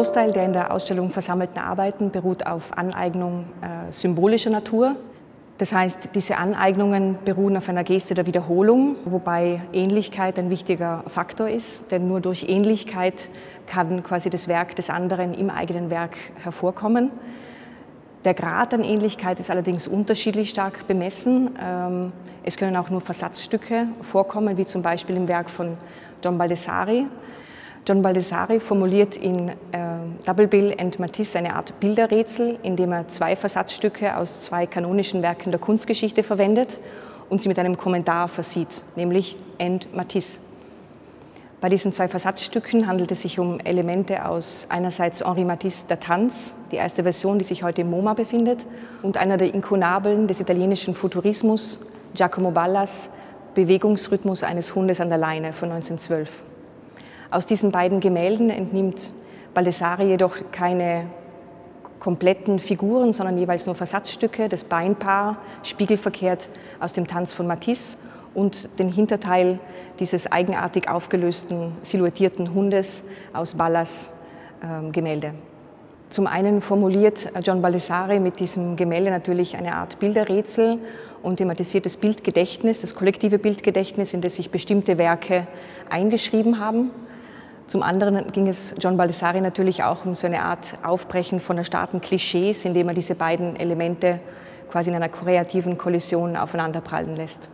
Großteil der in der Ausstellung versammelten Arbeiten beruht auf Aneignung symbolischer Natur. Das heißt, diese Aneignungen beruhen auf einer Geste der Wiederholung, wobei Ähnlichkeit ein wichtiger Faktor ist, denn nur durch Ähnlichkeit kann quasi das Werk des anderen im eigenen Werk hervorkommen. Der Grad an Ähnlichkeit ist allerdings unterschiedlich stark bemessen. Es können auch nur Versatzstücke vorkommen, wie zum Beispiel im Werk von John Baldessari. John Baldessari formuliert in Double Bill and Matisse eine Art Bilderrätsel, indem er zwei Versatzstücke aus zwei kanonischen Werken der Kunstgeschichte verwendet und sie mit einem Kommentar versieht, nämlich and Matisse. Bei diesen zwei Versatzstücken handelt es sich um Elemente aus einerseits Henri Matisse, der Tanz, die erste Version, die sich heute im MoMA befindet, und einer der Inkunabeln des italienischen Futurismus, Giacomo Ballas, Bewegungsrhythmus eines Hundes an der Leine von 1912. Aus diesen beiden Gemälden entnimmt Baldessari jedoch keine kompletten Figuren, sondern jeweils nur Versatzstücke, das Beinpaar, spiegelverkehrt aus dem Tanz von Matisse, und den Hinterteil dieses eigenartig aufgelösten, silhouettierten Hundes aus Ballas Gemälde. Zum einen formuliert John Baldessari mit diesem Gemälde natürlich eine Art Bilderrätsel und thematisiert das Bildgedächtnis, das kollektive Bildgedächtnis, in das sich bestimmte Werke eingeschrieben haben. Zum anderen ging es John Baldessari natürlich auch um so eine Art Aufbrechen von erstarrten Klischees, indem er diese beiden Elemente quasi in einer kreativen Kollision aufeinanderprallen lässt.